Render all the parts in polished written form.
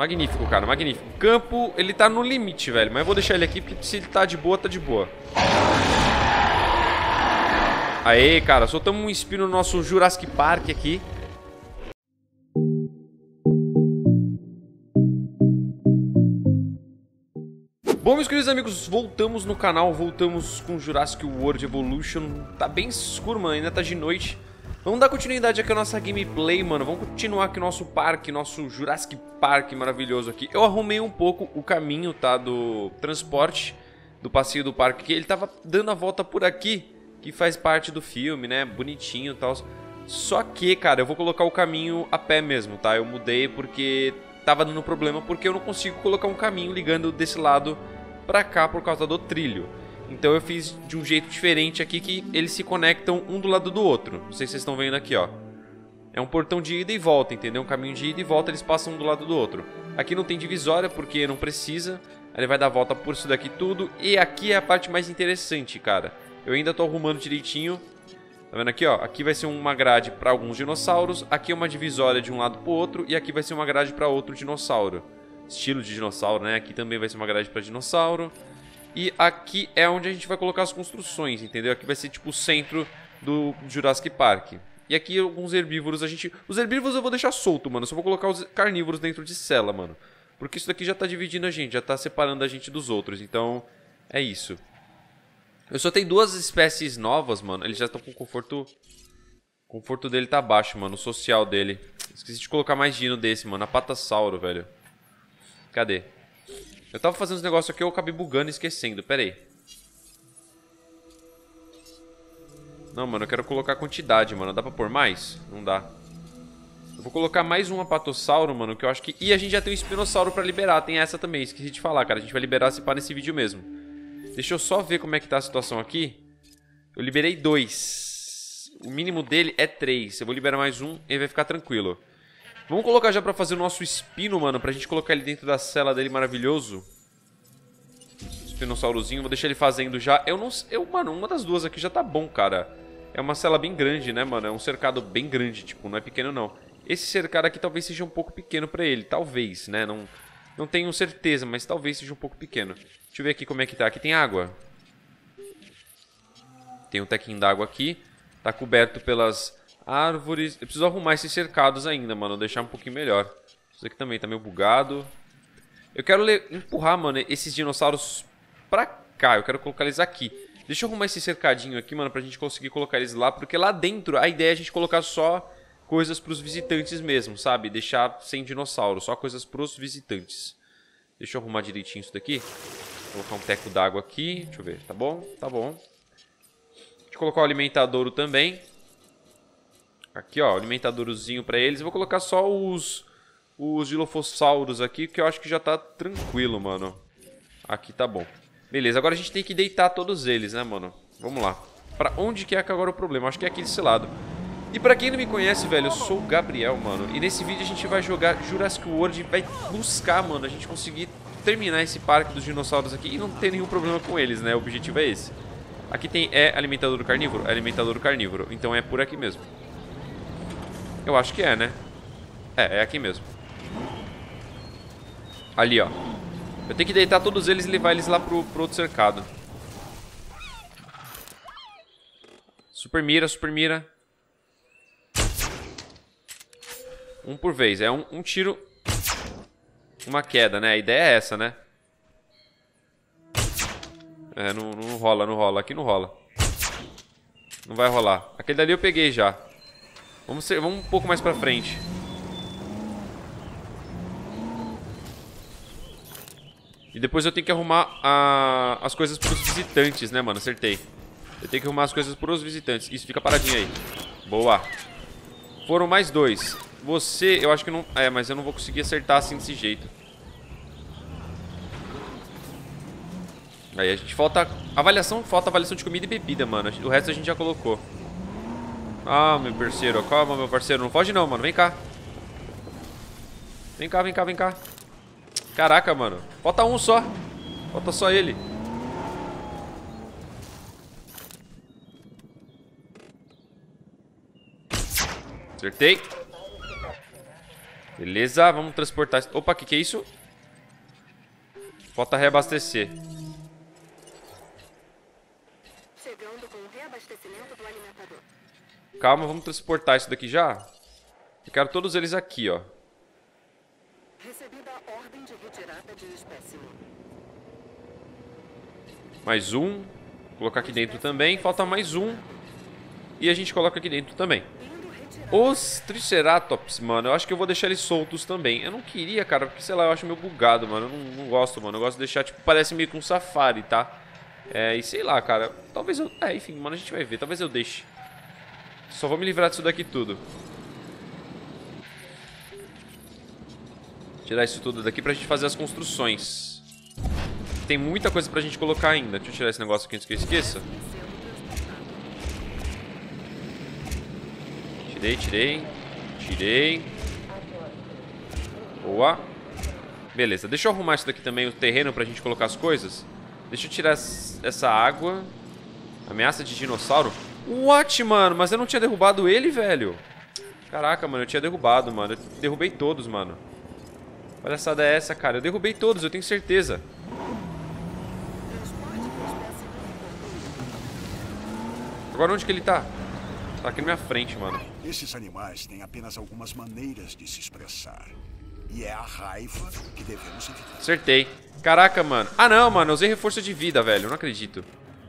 Magnífico, cara, magnífico. O campo, ele tá no limite, velho. Mas eu vou deixar ele aqui, porque se ele tá de boa, tá de boa. Aê, cara, soltamos um espino no nosso Jurassic Park aqui. Bom, meus queridos amigos, voltamos no canal, voltamos com Jurassic World Evolution. Tá bem escuro, mano, ainda tá de noite. Vamos dar continuidade aqui à nossa gameplay, mano. Vamos continuar aqui nosso parque, nosso Jurassic Park maravilhoso aqui. Eu arrumei um pouco o caminho, tá, do transporte, do passeio do parque aqui. Ele tava dando a volta por aqui, que faz parte do filme, né, bonitinho e tal. Só que, cara, eu vou colocar o caminho a pé mesmo, tá? Eu mudei porque tava dando problema, porque eu não consigo colocar um caminho ligando desse lado pra cá por causa do trilho. Então eu fiz de um jeito diferente aqui, que eles se conectam um do lado do outro. Não sei se vocês estão vendo aqui, ó. É um portão de ida e volta, entendeu? Um caminho de ida e volta, eles passam um do lado do outro. Aqui não tem divisória porque não precisa. Ele vai dar volta por isso daqui tudo. E aqui é a parte mais interessante, cara. Eu ainda tô arrumando direitinho. Tá vendo aqui, ó? Aqui vai ser uma grade pra alguns dinossauros. Aqui é uma divisória de um lado pro outro. E aqui vai ser uma grade pra outro dinossauro. Estilo de dinossauro, né? Aqui também vai ser uma grade pra dinossauro. E aqui é onde a gente vai colocar as construções, entendeu? Aqui vai ser tipo o centro do Jurassic Park. E aqui alguns herbívoros a gente... Os herbívoros eu vou deixar solto, mano. Só vou colocar os carnívoros dentro de cela, mano. Porque isso daqui já tá dividindo a gente, já tá separando a gente dos outros. Então, é isso. Eu só tenho duas espécies novas, mano. Eles já estão com conforto... O conforto dele tá baixo, mano. O social dele. Esqueci de colocar mais dino desse, mano. Apatossauro, velho. Cadê? Eu tava fazendo os negócios aqui, eu acabei bugando e esquecendo. Pera aí. Não, mano, eu quero colocar quantidade, mano. Dá pra pôr mais? Não dá. Eu vou colocar mais um apatossauro, mano, que eu acho que... E a gente já tem um espinossauro pra liberar. Tem essa também, esqueci de falar, cara. A gente vai liberar se pá nesse vídeo mesmo. Deixa eu só ver como é que tá a situação aqui. Eu liberei 2. O mínimo dele é 3. Eu vou liberar mais um e ele vai ficar tranquilo. Vamos colocar já pra fazer o nosso espino, mano. Pra gente colocar ele dentro da cela dele, maravilhoso. Espinossaurozinho. Vou deixar ele fazendo já. Eu não... Eu, mano, uma das duas aqui já tá bom, cara. É uma cela bem grande, né, mano? É um cercado bem grande, tipo, não é pequeno, não. Esse cercado aqui talvez seja um pouco pequeno pra ele. Talvez, né? Não tenho certeza, mas talvez seja um pouco pequeno. Deixa eu ver aqui como é que tá. Aqui tem água. Tem um tequinho d'água aqui. Tá coberto pelas... árvores. Eu preciso arrumar esses cercados ainda, mano. Deixar um pouquinho melhor. Isso aqui também tá meio bugado. Eu quero empurrar, mano, esses dinossauros pra cá. Eu quero colocar eles aqui. Deixa eu arrumar esse cercadinho aqui, mano, pra gente conseguir colocar eles lá. Porque lá dentro a ideia é a gente colocar só coisas pros visitantes mesmo, sabe? Deixar sem dinossauro. Só coisas pros visitantes. Deixa eu arrumar direitinho isso daqui. Vou colocar um teco d'água aqui. Deixa eu ver. Tá bom? Tá bom. Deixa eu colocar o alimentadouro também. Aqui, ó, alimentadorzinho pra eles. Eu vou colocar só os dilofossauros aqui, que eu acho que já tá tranquilo, mano. Aqui tá bom. Beleza, agora a gente tem que deitar todos eles, né, mano? Vamos lá. Pra onde que é agora o problema? Acho que é aqui desse lado. E pra quem não me conhece, velho, eu sou o Gabriel, mano. E nesse vídeo a gente vai jogar Jurassic World e vai buscar, mano, a gente conseguir terminar esse parque dos dinossauros aqui e não ter nenhum problema com eles, né? O objetivo é esse. Aqui tem... É alimentador carnívoro? É alimentador carnívoro. Então é por aqui mesmo. Eu acho que é, né? É aqui mesmo. Ali, ó. Eu tenho que deitar todos eles e levar eles lá pro outro cercado. Super mira, super mira. Um por vez. É um tiro. Uma queda, né? A ideia é essa, né? É, não rola, não rola. Aqui não rola. Não vai rolar. Aquele dali eu peguei já. Vamos um pouco mais pra frente. E depois eu tenho que arrumar as coisas pros visitantes, né, mano? Acertei. Eu tenho que arrumar as coisas pros visitantes. Isso, fica paradinho aí. Boa. Foram mais 2. Você, eu acho que não... É, mas eu não vou conseguir acertar assim desse jeito. Aí a gente falta... Avaliação de comida e bebida, mano. O resto a gente já colocou. Ah, meu parceiro, calma, meu parceiro. Não foge não, mano, vem cá. Vem cá, vem cá, vem cá. Caraca, mano, falta um só. Falta só ele. Acertei. Beleza, vamos transportar... Opa, o que é isso? Falta reabastecer. Chegando com o reabastecimento do alimentador. Calma, vamos transportar isso daqui já. Eu quero todos eles aqui, ó. Recebida a ordem de retirada de espécime. Mais um. Colocar aqui dentro também. Falta mais um. E a gente coloca aqui dentro também. Os Triceratops, mano, eu acho que eu vou deixar eles soltos também. Eu não queria, cara, porque, sei lá, eu acho meio bugado, mano. Eu não gosto, mano. Eu gosto de deixar, tipo, parece meio que um safari, tá? É, e sei lá, cara. Talvez eu... É, enfim, mano, a gente vai ver. Talvez eu deixe. Só vou me livrar disso daqui tudo. Tirar isso tudo daqui pra gente fazer as construções. Tem muita coisa pra gente colocar ainda. Deixa eu tirar esse negócio aqui antes que eu esqueça. Tirei. Boa. Beleza, deixa eu arrumar isso daqui também, o terreno pra gente colocar as coisas. Deixa eu tirar essa água. Ameaça de dinossauro. What, mano? Mas eu não tinha derrubado ele, velho. Caraca, mano, eu tinha derrubado, mano. Eu derrubei todos, mano. Palhaçada é essa, cara? Eu derrubei todos, eu tenho certeza. Agora onde que ele tá? Tá aqui na minha frente, mano. Esses animais têm apenas algumas maneiras de se expressar. E é a raiva que devemos evitar. Acertei. Caraca, mano. Ah, não, mano. Eu usei reforço de vida, velho. Não acredito.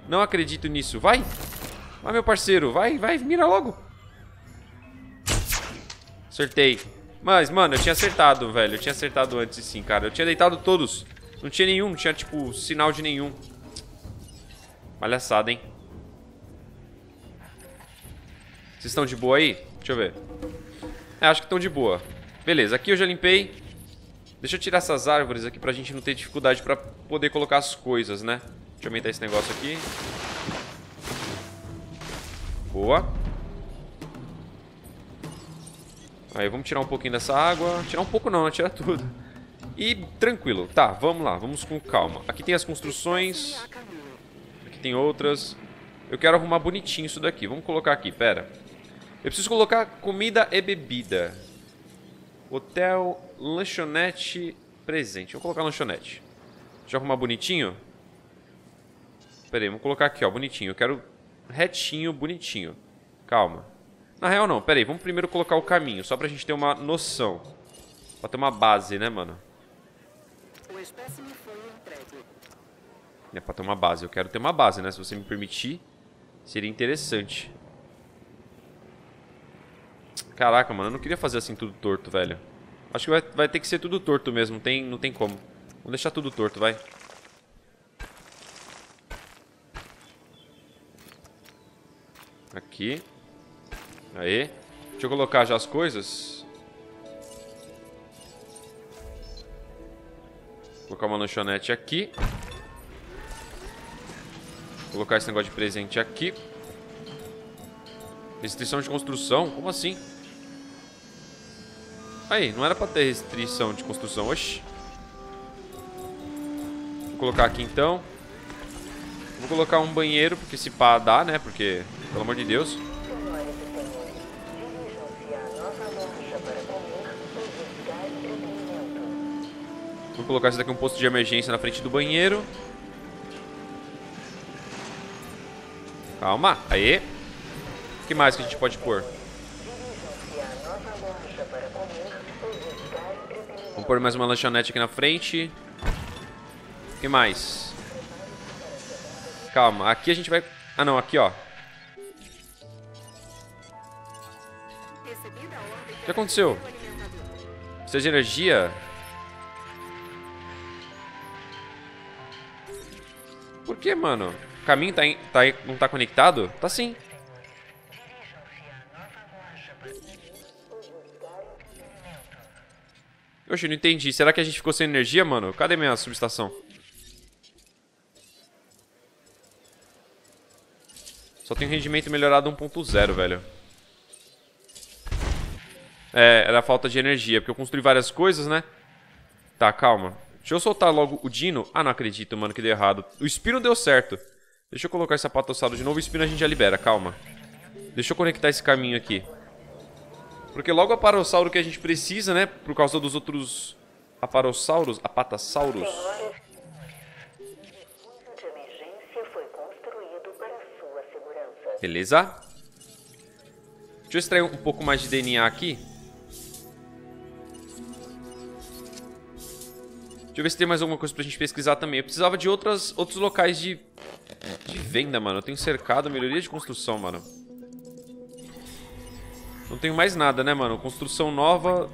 Não acredito nisso. Vai. Vai, meu parceiro. Vai, vai. Mira logo. Acertei. Mas, mano, eu tinha acertado, velho. Eu tinha acertado antes, sim, cara. Eu tinha deitado todos. Não tinha nenhum. Não tinha, tipo, sinal de nenhum. Palhaçada, hein. Vocês estão de boa aí? Deixa eu ver. É, acho que estão de boa. Beleza, aqui eu já limpei. Deixa eu tirar essas árvores aqui pra gente não ter dificuldade pra poder colocar as coisas, né? Deixa eu aumentar esse negócio aqui. Boa. Aí, vamos tirar um pouquinho dessa água. Tirar um pouco não, né? Tirar tudo. E tranquilo. Tá, vamos lá. Vamos com calma. Aqui tem as construções. Aqui tem outras. Eu quero arrumar bonitinho isso daqui. Vamos colocar aqui, pera. Eu preciso colocar comida e bebida. Hotel, lanchonete, presente. Vou colocar lanchonete. Deixa eu arrumar bonitinho. Pera aí, vamos colocar aqui, ó, bonitinho. Eu quero retinho, bonitinho. Calma. Na real não, pera aí, vamos primeiro colocar o caminho. Só pra gente ter uma noção. Pra ter uma base, né, mano? É pra ter uma base, eu quero ter uma base, né? Se você me permitir, seria interessante. Caraca, mano, eu não queria fazer assim tudo torto, velho. Acho que vai ter que ser tudo torto mesmo, não tem como. Vamos deixar tudo torto, vai. Aqui. Aí. Deixa eu colocar já as coisas. Vou colocar uma lanchonete aqui. Vou colocar esse negócio de presente aqui. Restrição de construção? Como assim? Aí, não era pra ter restrição de construção. Oxi. Vou colocar aqui então. Vou colocar um banheiro, porque se pá dá, né? Porque, pelo amor de Deus. Vou colocar isso daqui, um posto de emergência na frente do banheiro. Calma. Aí. O que mais que a gente pode pôr? Vamos pôr mais uma lanchonete aqui na frente. O que mais? Calma. Aqui a gente vai... Ah, não. Aqui, ó. O que aconteceu? Precisa de energia? Por que, mano? O caminho não tá conectado? Tá sim. Oxe, eu não entendi. Será que a gente ficou sem energia, mano? Cadê minha subestação? Só tem um rendimento melhorado 1.0, velho. É, era falta de energia, porque eu construí várias coisas, né? Tá, calma. Deixa eu soltar logo o Dino. Ah, não acredito, mano, que deu errado. O Espino deu certo. Deixa eu colocar esse apatossauro de novo. O Espino a gente já libera, calma. Deixa eu conectar esse caminho aqui. Porque logo o Apatossauro que a gente precisa, né? Por causa dos outros Apatossauros, Apatassauros. Beleza. Deixa eu extrair um pouco mais de DNA aqui. Deixa eu ver se tem mais alguma coisa pra gente pesquisar também. Eu precisava de outros locais de venda, mano. Eu tenho cercado, melhoria de construção, mano. Não tenho mais nada, né, mano? Construção nova...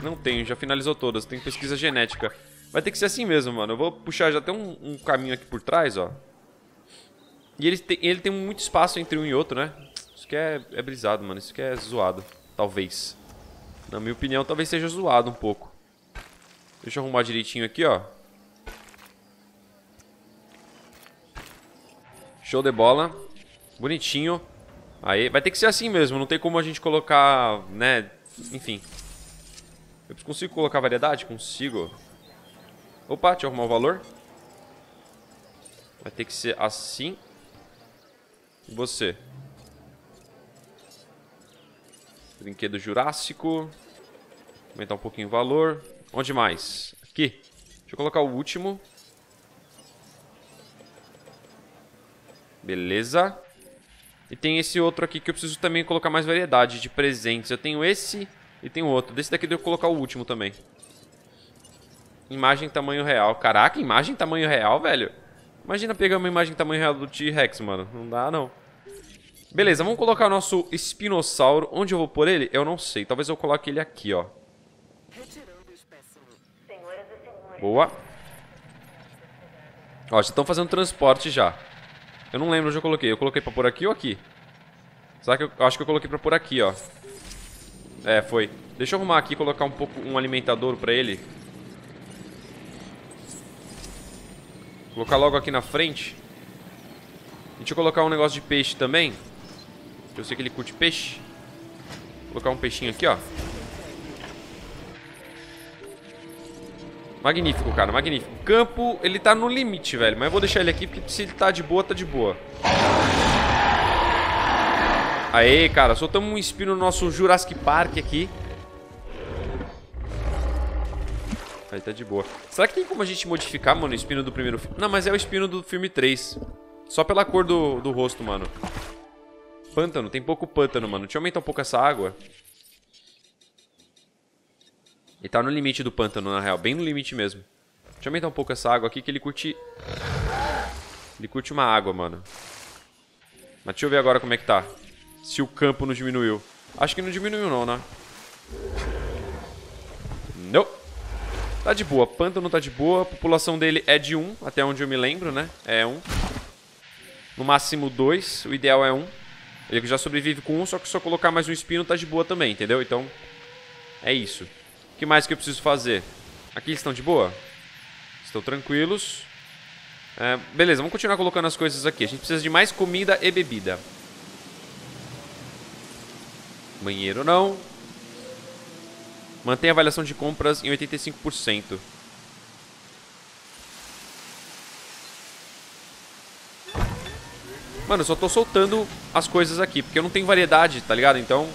Não tenho, já finalizou todas. Tem pesquisa genética. Vai ter que ser assim mesmo, mano. Eu vou puxar já até um caminho aqui por trás, ó. E ele tem muito espaço entre um e outro, né? Isso que é brisado, mano. Isso que é zoado. Talvez. Na minha opinião, talvez seja zoado um pouco. Deixa eu arrumar direitinho aqui, ó. Show de bola. Bonitinho. Aí, vai ter que ser assim mesmo. Não tem como a gente colocar, né? Enfim. Eu consigo colocar variedade? Consigo. Opa, deixa eu arrumar o valor. Vai ter que ser assim. E você? Brinquedo Jurássico. Aumentar um pouquinho o valor. Onde mais? Aqui. Deixa eu colocar o último. Beleza. E tem esse outro aqui que eu preciso também colocar mais variedade de presentes. Eu tenho esse e tenho outro. Desse daqui eu devo colocar o último também. Imagem tamanho real. Caraca, imagem tamanho real, velho. Imagina pegar uma imagem tamanho real do T-Rex, mano. Não dá, não. Beleza, vamos colocar o nosso espinossauro. Onde eu vou pôr ele? Eu não sei. Talvez eu coloque ele aqui, ó. Boa. Ó, já estão fazendo transporte já. Eu não lembro onde eu coloquei. Eu coloquei pra pôr aqui ou aqui? Será que eu acho que eu coloquei pra pôr aqui, ó. É, foi. Deixa eu arrumar aqui e colocar um pouco um alimentador pra ele. Colocar logo aqui na frente. Deixa eu colocar um negócio de peixe também. Eu sei que ele curte peixe. Vou colocar um peixinho aqui, ó. Magnífico, cara, magnífico. Campo, ele tá no limite, velho. Mas eu vou deixar ele aqui, porque se ele tá de boa, tá de boa. Aê, cara, soltamos um espino no nosso Jurassic Park aqui. Aí tá de boa. Será que tem como a gente modificar, mano, o espino do primeiro filme? Não, mas é o espino do filme 3. Só pela cor do rosto, mano. Pântano, tem pouco pântano, mano. Deixa eu aumentar um pouco essa água. Ele tá no limite do pântano, na real. Bem no limite mesmo. Deixa eu aumentar um pouco essa água aqui, que ele curte... Ele curte uma água, mano. Mas deixa eu ver agora como é que tá. Se o campo não diminuiu. Acho que não diminuiu não, né? Não. Tá de boa. Pântano tá de boa. A população dele é de 1, até onde eu me lembro, né? É 1. No máximo 2. O ideal é 1. Ele já sobrevive com 1, só que se eu colocar mais um espino tá de boa também, entendeu? Então, é isso. O que mais que eu preciso fazer? Aqui eles estão de boa? Estão tranquilos. É, beleza, vamos continuar colocando as coisas aqui. A gente precisa de mais comida e bebida. Banheiro não. Mantenha a avaliação de compras em 85%. Mano, eu só tô soltando as coisas aqui, porque eu não tenho variedade, tá ligado? Então,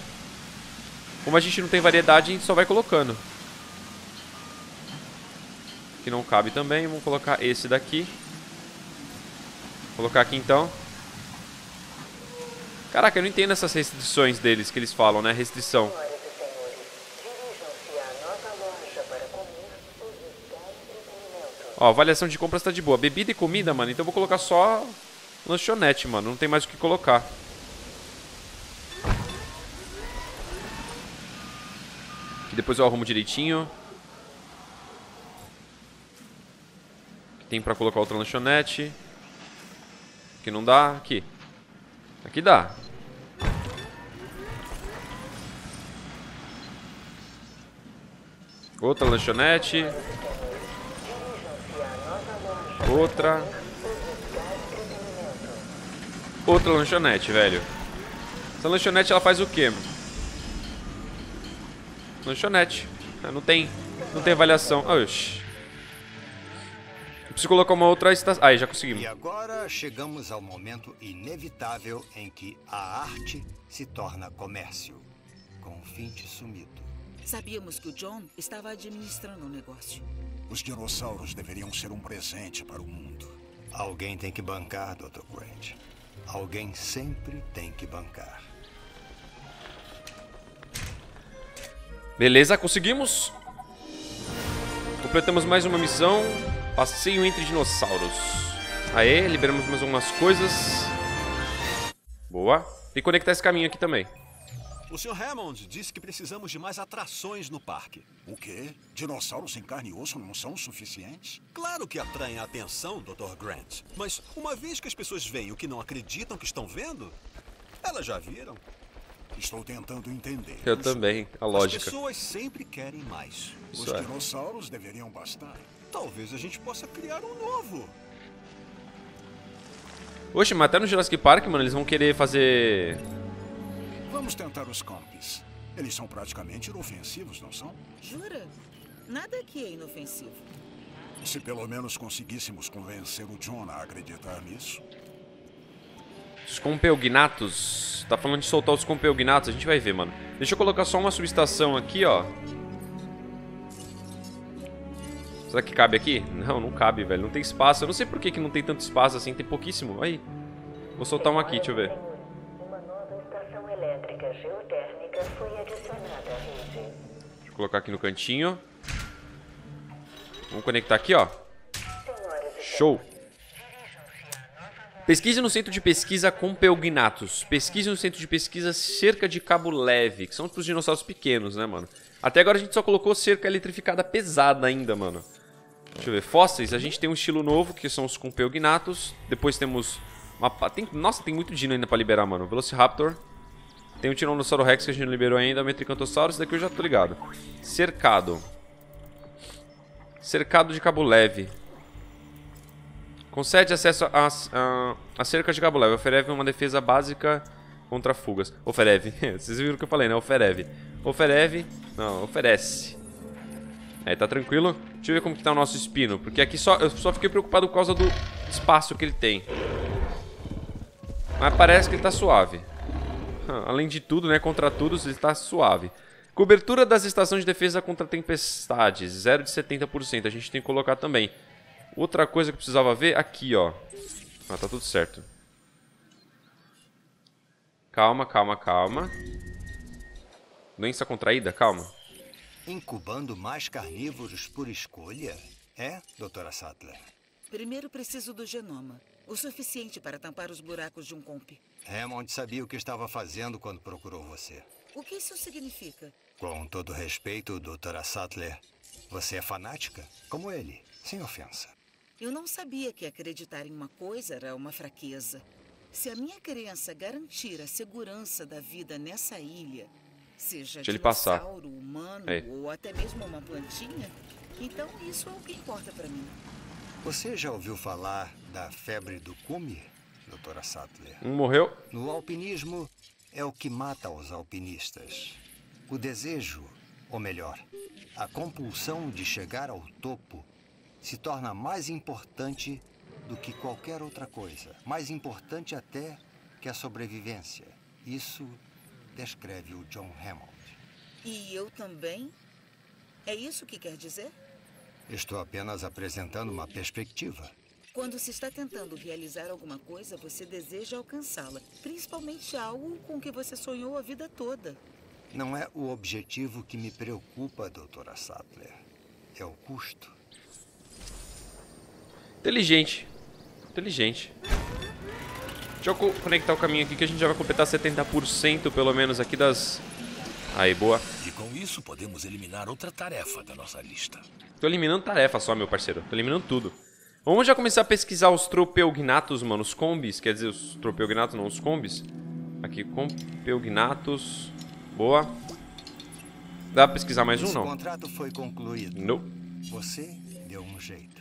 como a gente não tem variedade, a gente só vai colocando. Que não cabe também, vamos colocar esse daqui. Colocar aqui então. Caraca, eu não entendo essas restrições deles que eles falam, né? Restrição. Ó, avaliação de compras tá de boa. Bebida e comida, mano. Então eu vou colocar só lanchonete, mano. Não tem mais o que colocar. Que depois eu arrumo direitinho. Tem pra colocar outra lanchonete. Aqui não dá. Aqui. Aqui dá. Outra lanchonete. Outra. Outra lanchonete, velho. Essa lanchonete ela faz o quê? Lanchonete. Não tem avaliação. Oxi. Preciso colocar uma outra estação. Aí, já conseguimos. E agora chegamos ao momento inevitável em que a arte se torna comércio. com o Finch sumido. Sabíamos que o John estava administrando o negócio. Os dinossauros deveriam ser um presente para o mundo. Alguém tem que bancar, Dr. Grant. Alguém sempre tem que bancar. Beleza, conseguimos. Completamos mais uma missão. Passeio entre dinossauros. Aê, liberamos mais algumas coisas. Boa. E conectar esse caminho aqui também. O Sr. Hammond disse que precisamos de mais atrações no parque. O quê? Dinossauros em carne e osso não são suficientes? Claro que atraem a atenção, Dr. Grant. Mas uma vez que as pessoas veem o que não acreditam que estão vendo, elas já viram. Estou tentando entender. Eu também, a lógica. As pessoas sempre querem mais. Os dinossauros deveriam bastar. Talvez a gente possa criar um novo. Oxe, mas até no Jurassic Park, mano, eles vão querer fazer... Vamos tentar os comps. Eles são praticamente inofensivos, não são? Jura? Nada aqui é inofensivo. Se pelo menos conseguíssemos convencer o Jonah a acreditar nisso. Os Compsognathus. Tá falando de soltar os Compsognathus, a gente vai ver, mano. Deixa eu colocar só uma subestação aqui, ó. Será que cabe aqui? Não, não cabe, velho. Não tem espaço. Eu não sei por que que não tem tanto espaço assim. Tem pouquíssimo. Aí. Vou soltar um aqui, deixa eu ver. Uma nova estação elétrica geotérmica foi adicionada à rede. Deixa eu colocar aqui no cantinho. Vamos conectar aqui, ó. Show. Pesquise no centro de pesquisa Compsognathus. Pesquise no centro de pesquisa cerca de Cabo Leve, que são os dinossauros pequenos, né, mano? Até agora a gente só colocou cerca eletrificada pesada ainda, mano. Deixa eu ver, fósseis, a gente tem um estilo novo, que são os Compsognathus. Depois temos uma... Nossa, tem muito dino ainda pra liberar, mano. Velociraptor. Tem o Tironossauro Rex que a gente não liberou ainda. Metricantossauros, esse daqui eu já tô ligado. Cercado. Cercado de Cabo Leve. Concede acesso a cerca de Cabo Leve. Oferece uma defesa básica contra fugas. Ofereve. Vocês viram o que eu falei, né? Ofereve. Ofereve. Não, oferece. Aí, tá tranquilo. Deixa eu ver como que tá o nosso espino. Porque aqui só... Eu só fiquei preocupado por causa do espaço que ele tem. Mas parece que ele tá suave. Além de tudo, né? Contra tudo, ele tá suave. Cobertura das estações de defesa contra tempestades. 0 de 70%. A gente tem que colocar também. Outra coisa que eu precisava ver... Aqui, ó. Ah, tá tudo certo. Calma, calma, calma. Doença contraída? Calma. Incubando mais carnívoros por escolha? É, Dra. Sattler? Primeiro preciso do genoma. O suficiente para tampar os buracos de um comp. Hammond sabia o que estava fazendo quando procurou você. O que isso significa? Com todo respeito, Dra. Sattler, você é fanática, como ele, sem ofensa. Eu não sabia que acreditar em uma coisa era uma fraqueza. Se a minha crença garantir a segurança da vida nessa ilha... Seja dinossauro, humano ou até mesmo uma plantinha, então isso é o que importa pra mim. Você já ouviu falar da febre do cume, Dra. Sattler? Morreu. No alpinismo é o que mata os alpinistas. O desejo, ou melhor, a compulsão de chegar ao topo se torna mais importante do que qualquer outra coisa. Mais importante até que a sobrevivência. Isso... descreve o John Hammond. E eu também? É isso que quer dizer? Estou apenas apresentando uma perspectiva. Quando se está tentando realizar alguma coisa, você deseja alcançá-la. Principalmente algo com que você sonhou a vida toda. Não é o objetivo que me preocupa, Dra. Sattler. É o custo. Inteligente. Inteligente. Deixa eu conectar o caminho aqui que a gente já vai completar 70% pelo menos aqui das... Aí, boa. E com isso podemos eliminar outra tarefa da nossa lista. Tô eliminando tarefa só, meu parceiro. Tô eliminando tudo. Vamos já começar a pesquisar os Compsognathus, mano. Os combis, quer dizer, os Compsognathus não, os combis. Aqui, Compsognathus. Boa. Dá pra pesquisar mais um, não? O contrato foi concluído. Não. Você deu um jeito.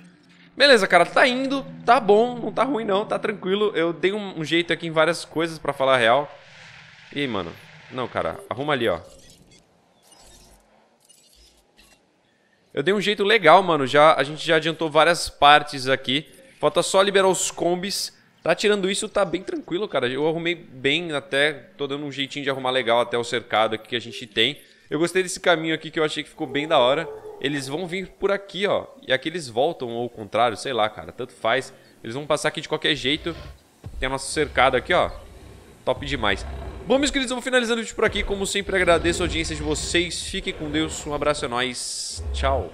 Beleza, cara, tá indo, tá bom, não tá ruim não, tá tranquilo. Eu dei um jeito aqui em várias coisas pra falar a real. E aí, mano? Não, cara, arruma ali, ó. Eu dei um jeito legal, mano, já, a gente já adiantou várias partes aqui. Falta só liberar os combis Tá, tirando isso, tá bem tranquilo, cara. Eu arrumei bem até, tô dando um jeitinho de arrumar legal até o cercado aqui que a gente tem. Eu gostei desse caminho aqui que eu achei que ficou bem da hora. Eles vão vir por aqui, ó. E aqui eles voltam, ou ao contrário, sei lá, cara. Tanto faz. Eles vão passar aqui de qualquer jeito. Tem nosso cercado aqui, ó. Top demais. Bom, meus queridos, eu vou finalizando o vídeo por aqui. Como sempre, agradeço a audiência de vocês. Fiquem com Deus. Um abraço, é nóis. Tchau.